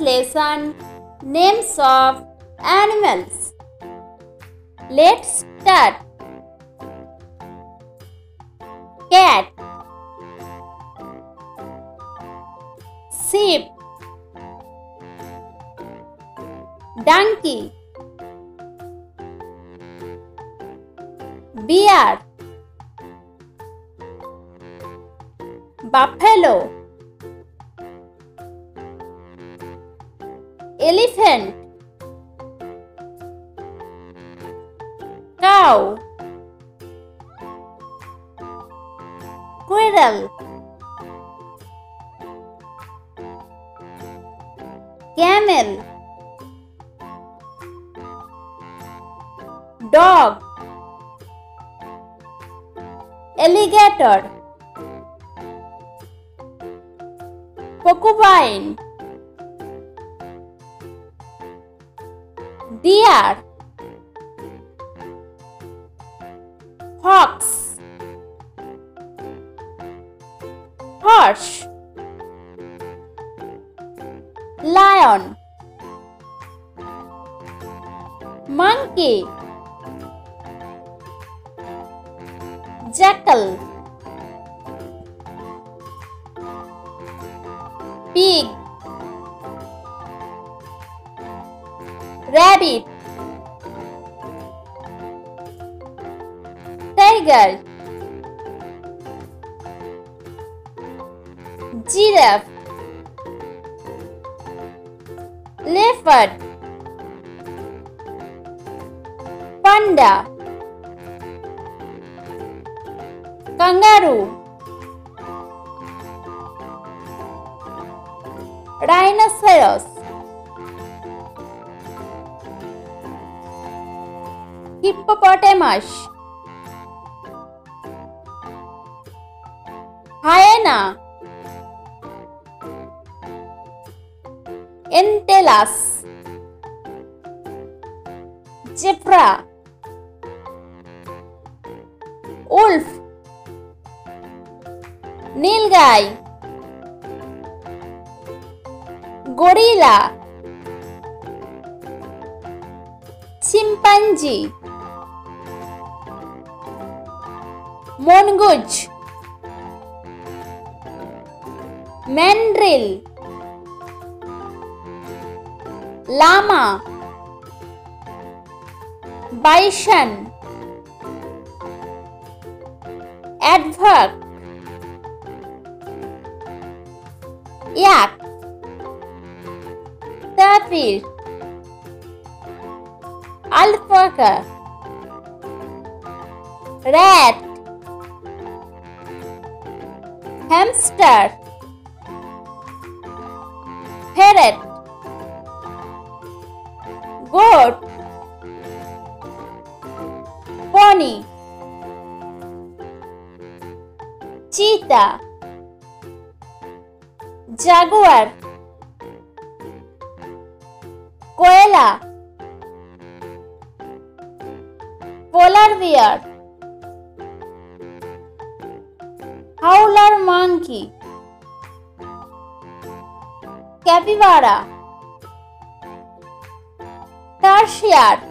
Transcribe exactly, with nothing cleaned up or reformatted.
lesson, names of animals. Let's start. Cat, sheep, donkey, bear, buffalo, elephant, cow, squirrel, camel, dog, alligator, porcupine, deer, fox, horse, lion, monkey, jackal, pig, rabbit, tiger, giraffe, leopard, panda, kangaroo, rhinoceros, hippopotamus, hyena, entelas, zebra, wolf, nilgai, gorilla, chimpanzee, mongoose, mandrill, llama, bison, adverb, yak, tapir, alpaca, rat, hamster, ferret, goat, pony, cheetah, jaguar, koala, polar bear, howler monkey, capybara, tarsier,